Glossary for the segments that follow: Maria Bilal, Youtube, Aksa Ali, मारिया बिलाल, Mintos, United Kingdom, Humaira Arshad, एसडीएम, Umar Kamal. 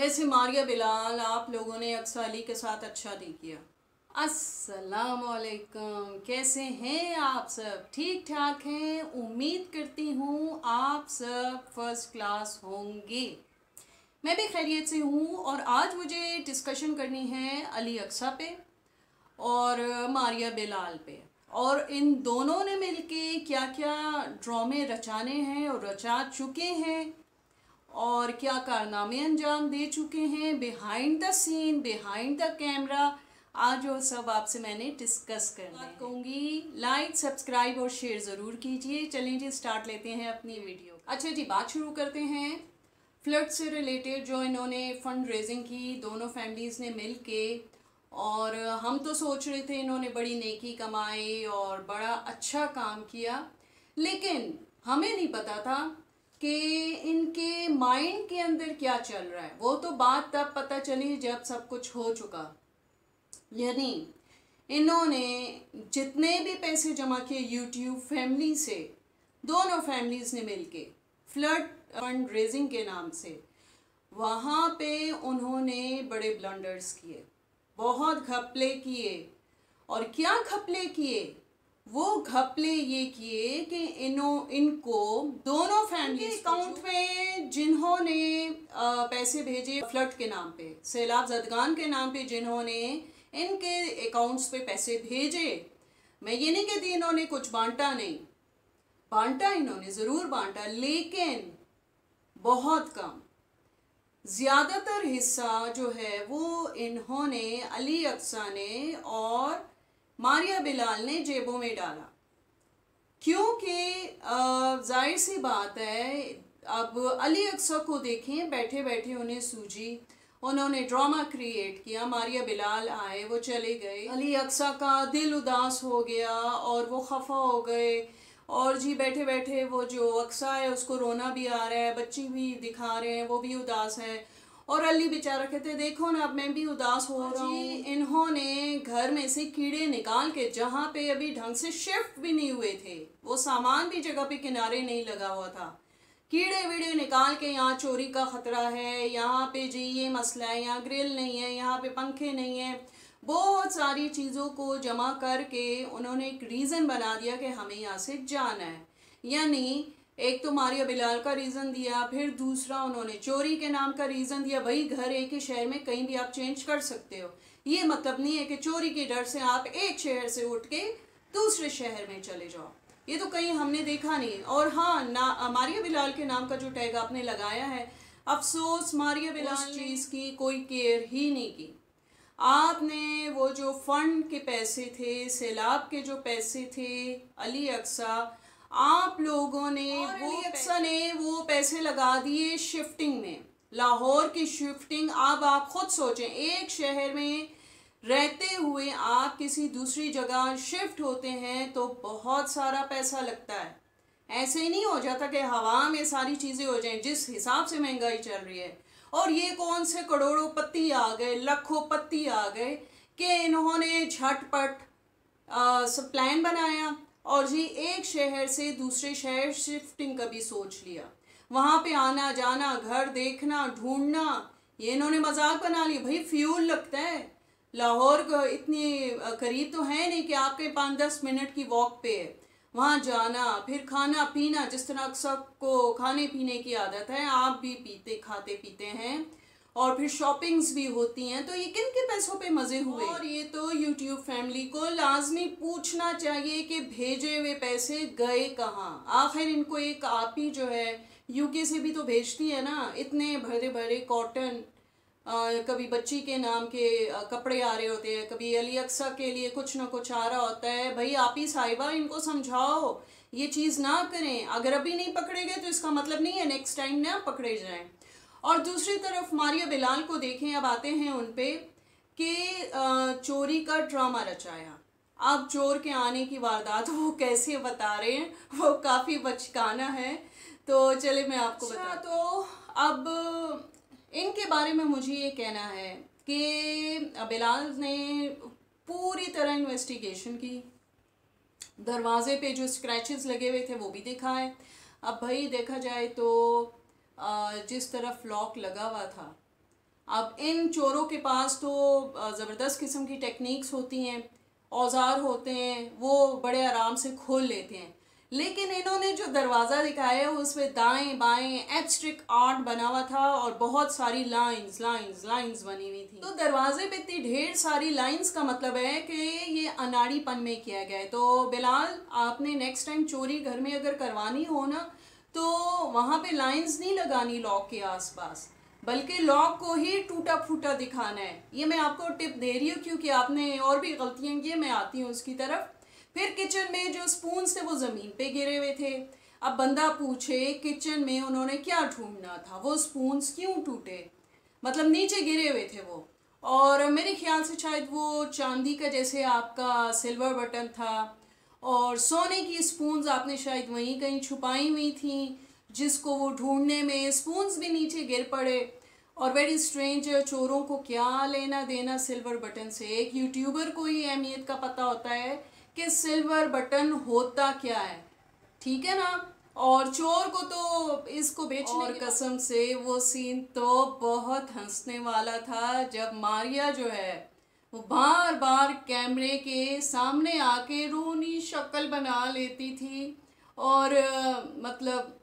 वैसे मारिया बिलाल आप लोगों ने अक्सा अली के साथ अच्छा नहीं किया। अस्सलाम वालेकुम, कैसे हैं आप सब? ठीक ठाक हैं, उम्मीद करती हूँ आप सब फर्स्ट क्लास होंगे। मैं भी खैरियत से हूँ और आज मुझे डिस्कशन करनी है अली अक्सा पे और मारिया बिलाल पे, और इन दोनों ने मिलके क्या क्या ड्रामे रचाने हैं और रचा चुके हैं और क्या कारनामे अंजाम दे चुके हैं behind the scene, behind the camera. आज वो सब आपसे मैंने डिस्कस करना है। कहूँगी लाइक, सब्सक्राइब और शेयर ज़रूर कीजिए। चलें जी, स्टार्ट लेते हैं अपनी वीडियो। अच्छा जी, बात शुरू करते हैं फ्लड से रिलेटेड जो इन्होंने फंड रेजिंग की दोनों फैमिलीज़ ने मिल के। और हम तो सोच रहे थे इन्होंने बड़ी नेकी कमाई और बड़ा अच्छा काम किया, लेकिन हमें नहीं पता था कि इनके माइंड के अंदर क्या चल रहा है। वो तो बात तब पता चली जब सब कुछ हो चुका, यानी इन्होंने जितने भी पैसे जमा किए यूट्यूब फैमिली से, दोनों फैमिलीज़ ने मिलके फ्लड फंड रेजिंग के नाम से, वहाँ पे उन्होंने बड़े ब्लंडर्स किए, बहुत घपले किए। और क्या घपले किए? वो घपले ये किए कि इनको दोनों फैमिली अकाउंट में जिन्होंने पैसे भेजे फ्लड के नाम पे, सैलाब जदगान के नाम पे, जिन्होंने इनके अकाउंट्स पे पैसे भेजे, मैं ये नहीं कहती इन्होंने कुछ बांटा नहीं, बांटा इन्होंने ज़रूर बांटा, लेकिन बहुत कम। ज़्यादातर हिस्सा जो है वो इन्होंने, अली अक्सा ने और मारिया बिलाल ने जेबों में डाला, क्योंकि जाहिर सी बात है। अब अली अक्सा को देखें, बैठे बैठे उन्हें सूझी, उन्होंने ड्रामा क्रिएट किया। मारिया बिलाल आए, वो चले गए, अली अक्सा का दिल उदास हो गया और वो खफा हो गए। और जी बैठे बैठे वो जो अक्सा है उसको रोना भी आ रहा है, बच्ची भी दिखा रहे हैं वो भी उदास है, और अली बेचारा कहते देखो ना अब मैं भी उदास हो रहा हूँ। इन्होंने घर में से कीड़े निकाल के, जहाँ पे अभी ढंग से शिफ्ट भी नहीं हुए थे, वो सामान भी जगह पे किनारे नहीं लगा हुआ था, कीड़े वीड़े निकाल के यहाँ चोरी का ख़तरा है, यहाँ पे जी ये मसला है, यहाँ ग्रिल नहीं है, यहाँ पे पंखे नहीं है, बहुत सारी चीज़ों को जमा करके उन्होंने एक रीज़न बना दिया कि हमें यहाँ से जाना है। यानी एक तो मारिया बिलाल का रीज़न दिया, फिर दूसरा उन्होंने चोरी के नाम का रीज़न दिया। भाई घर एक ही शहर में कहीं भी आप चेंज कर सकते हो, ये मतलब नहीं है कि चोरी के डर से आप एक शहर से उठ के दूसरे शहर में चले जाओ, ये तो कहीं हमने देखा नहीं। और हाँ ना, मारिया बिलाल के नाम का जो टैग आपने लगाया है, अफसोस मारिया बिलाल चीज़ की कोई केयर ही नहीं की आपने। वो जो फंड के पैसे थे, सैलाब के जो पैसे थे अली अक्सा, आप लोगों ने, वो अक्सा ने वो पैसे लगा दिए शिफ्टिंग में, लाहौर की शिफ्टिंग। अब आप खुद सोचें, एक शहर में रहते हुए आप किसी दूसरी जगह शिफ्ट होते हैं तो बहुत सारा पैसा लगता है, ऐसे ही नहीं हो जाता कि हवा में सारी चीज़ें हो जाएं। जिस हिसाब से महंगाई चल रही है, और ये कौन से करोड़ों पत्ती आ गए, लाखों पत्ती आ गए कि इन्होंने झटपट सब प्लान बनाया और जी एक शहर से दूसरे शहर शिफ्टिंग का भी सोच लिया, वहाँ पे आना जाना, घर देखना, ढूंढना, ये इन्होंने मजाक बना लिया। भाई फ्यूल लगता है, लाहौर इतनी करीब तो है नहीं कि आपके 5-10 मिनट की वॉक पे है, वहाँ जाना, फिर खाना पीना, जिस तरह अक्सर को खाने पीने की आदत है, आप भी खाते पीते हैं, और फिर शॉपिंग्स भी होती हैं, तो ये किन के पैसों पे मज़े हुए। और ये तो यूट्यूब फैमिली को लाजमी पूछना चाहिए कि भेजे हुए पैसे गए कहाँ। आखिर इनको एक आप ही जो है यूके से भी तो भेजती है ना, इतने भरे भरे कॉटन, कभी बच्ची के नाम के कपड़े आ रहे होते हैं, कभी अली अक्सा के लिए कुछ ना कुछ आ रहा होता है। भाई आप ही साहिबा इनको समझाओ ये चीज़ ना करें, अगर अभी नहीं पकड़े गए तो इसका मतलब नहीं है नेक्स्ट टाइम ना पकड़े जाएं। और दूसरी तरफ मारिया बिलाल को देखें, अब आते हैं उन पे कि चोरी का ड्रामा रचाया। अब चोर के आने की वारदात वो कैसे बता रहे हैं, वो काफ़ी बचकाना है, तो चले मैं आपको बता। तो अब इनके बारे में मुझे ये कहना है कि बिलाल ने पूरी तरह इन्वेस्टिगेशन की, दरवाजे पे जो स्क्रैचेस लगे हुए थे वो भी देखा है। अब भाई देखा जाए तो जिस तरफ लॉक लगा हुआ था अब इन चोरों के पास तो ज़बरदस्त किस्म की टेक्निक्स होती हैं, औजार होते हैं, वो बड़े आराम से खोल लेते हैं। लेकिन इन्होंने जो दरवाज़ा दिखाया है उसमें दाएं बाएं एब्स्ट्रिक्ट आर्ट बना हुआ था और बहुत सारी लाइंस लाइंस लाइंस बनी हुई थी। तो दरवाजे पे इतनी ढेर सारी लाइंस का मतलब है कि ये अनाड़ीपन में किया गया है। तो बिलाल, आपने नेक्स्ट टाइम चोरी घर में अगर करवानी हो ना तो वहाँ पे लाइंस नहीं लगानी लॉक के आसपास, बल्कि लॉक को ही टूटा फूटा दिखाना है। ये मैं आपको टिप दे रही हूँ क्योंकि आपने और भी गलतियाँ की, मैं आती हूँ उसकी तरफ। फिर किचन में जो स्पून्स थे वो ज़मीन पे गिरे हुए थे। अब बंदा पूछे किचन में उन्होंने क्या ढूंढना था, वो स्पून्स क्यों टूटे, मतलब नीचे गिरे हुए थे वो। और मेरे ख्याल से शायद वो चांदी का जैसे आपका सिल्वर बटन था और सोने की स्पून्स आपने शायद वहीं कहीं छुपाई हुई थी, जिसको वो ढूंढने में स्पून्स भी नीचे गिर पड़े। और वेरी स्ट्रेंज, चोरों को क्या लेना देना सिल्वर बटन से। एक यूट्यूबर को ही अहमियत का पता होता है कि सिल्वर बटन होता क्या है, ठीक है ना। और चोर को तो इसको बेचने और कसम से वो सीन तो बहुत हंसने वाला था जब मारिया जो है वो बार बार कैमरे के सामने आके रूनी शक्ल बना लेती थी और मतलब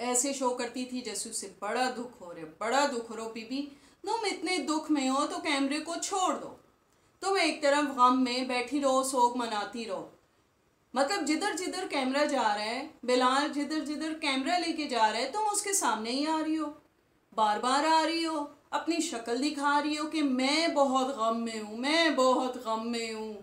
ऐसे शो करती थी जैसे उसे बड़ा दुख हो रहा है, बड़ा दुख हो रहा है बीबी, तुम इतने दुख में हो तो कैमरे को छोड़ दो, तुम एक तरफ गम में बैठी रहो, शोक मनाती रहो। मतलब जिधर जिधर कैमरा जा रहा है, बिलाल जिधर जिधर कैमरा लेके जा रहा है तुम उसके सामने ही आ रही हो, बार बार आ रही हो, अपनी शक्ल दिखा रही हो कि मैं बहुत गम में हूँ, मैं बहुत गम में हूँ।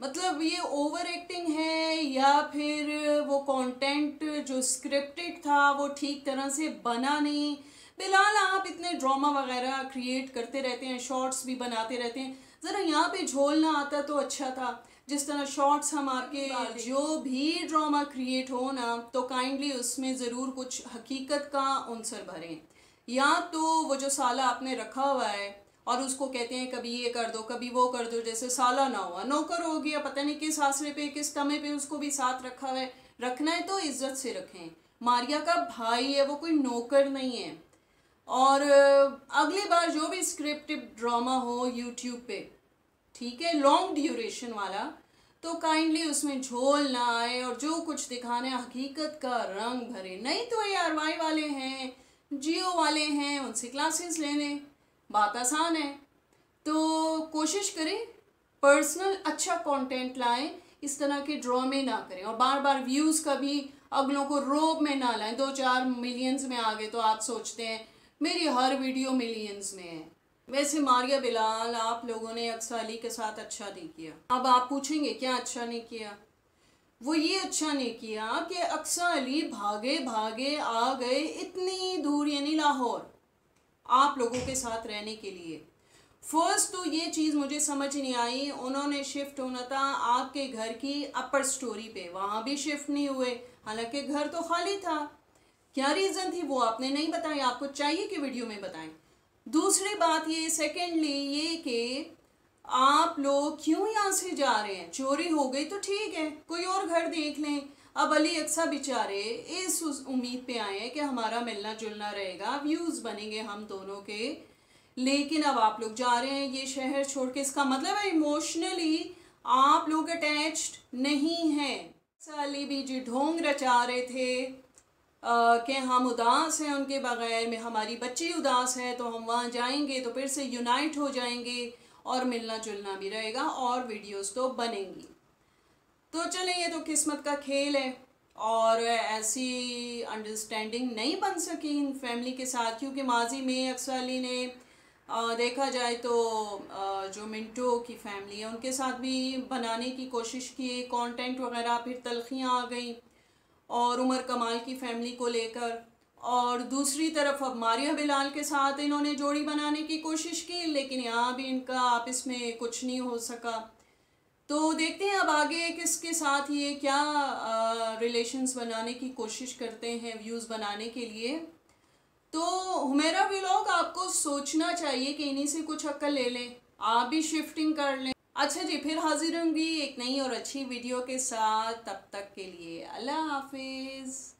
मतलब ये ओवर एक्टिंग है या फिर वो कंटेंट जो स्क्रिप्टेड था वो ठीक तरह से बना नहीं। बिलाल, आप इतने ड्रामा वगैरह क्रिएट करते रहते हैं, शॉर्ट्स भी बनाते रहते हैं, ज़रा यहाँ पे झोल ना आता तो अच्छा था। जिस तरह शॉर्ट्स हम आपके जो भी ड्रामा क्रिएट हो ना तो काइंडली उसमें ज़रूर कुछ हकीकत का अंसर भरें। या तो वो जो साला आपने रखा हुआ है और उसको कहते हैं कभी ये कर दो कभी वो कर दो, जैसे साला ना हुआ नौकर हो गया, पता नहीं किस आसरे पे किस कमे पे उसको भी साथ रखा हुआ है। रखना है तो इज्जत से रखें। मारिया का भाई है वो, कोई नौकर नहीं है। और अगली बार जो भी स्क्रिप्टेड ड्रामा हो यूट्यूब पे, ठीक है, लॉन्ग ड्यूरेशन वाला, तो काइंडली उसमें झोल ना आए और जो कुछ दिखाने हकीकत का रंग भरे। नहीं तो ये आरवाई वाले हैं, जियो वाले हैं, उनसे क्लासेस लेने, बात आसान है। तो कोशिश करें पर्सनल अच्छा कंटेंट लाएं, इस तरह के ड्रामे ना करें। और बार बार व्यूज़ का भी अगलों को रोब में ना लाएं। 2-4 मिलियंस में आ गए तो आप सोचते हैं मेरी हर वीडियो मिलियंस में है। वैसे मारिया बिलाल, आप लोगों ने अक्सा अली के साथ अच्छा नहीं किया। अब आप पूछेंगे क्या अच्छा नहीं किया, वो ये अच्छा नहीं किया कि अक्सा अली भागे भागे आ गए इतनी दूर यानी लाहौर आप लोगों के साथ रहने के लिए। फर्स्ट तो ये चीज़ मुझे समझ नहीं आई, उन्होंने शिफ्ट होना था आपके घर की अपर स्टोरी पे, वहाँ भी शिफ्ट नहीं हुए, हालांकि घर तो खाली था। क्या रीज़न थी वो आपने नहीं बताया, आपको चाहिए कि वीडियो में बताएं। दूसरी बात ये, सेकेंडली ये कि आप लोग क्यों यहाँ से जा रहे हैं, चोरी हो गई तो ठीक है कोई और घर देख लें। अब अली अक्सा बेचारे इस उम्मीद पे आए हैं कि हमारा मिलना जुलना रहेगा, व्यूज़ बनेंगे हम दोनों के, लेकिन अब आप लोग जा रहे हैं ये शहर छोड़ के, इसका मतलब है इमोशनली आप लोग अटैच्ड नहीं हैं। अक्सा अली भी जो ढोंग रचा रहे थे कि हम उदास हैं उनके बगैर में, हमारी बच्ची उदास है तो हम वहाँ जाएंगे तो फिर से यूनाइट हो जाएंगे और मिलना जुलना भी रहेगा और वीडियोस तो बनेंगी। तो चलें, ये तो किस्मत का खेल है और ऐसी अंडरस्टैंडिंग नहीं बन सकी इन फैमिली के साथ, क्योंकि माजी में अक्सर अली ने देखा जाए तो जो मिंटो की फैमिली है उनके साथ भी बनाने की कोशिश की कॉन्टेंट वगैरह, फिर तलखियाँ आ गई और उमर कमाल की फैमिली को लेकर। और दूसरी तरफ अब मारिया बिलाल के साथ इन्होंने जोड़ी बनाने की कोशिश की लेकिन यहाँ भी इनका आपस में कुछ नहीं हो सका। तो देखते हैं अब आगे किसके साथ ये क्या रिलेशंस बनाने की कोशिश करते हैं व्यूज़ बनाने के लिए। तो हुमेरा व्लॉग, आपको सोचना चाहिए कि इन्हीं से कुछ अक्ल ले लें, आप भी शिफ्टिंग कर लें। अच्छा जी, फिर हाजिर होंगी एक नई और अच्छी वीडियो के साथ, तब तक के लिए अल्लाह हाफिज़।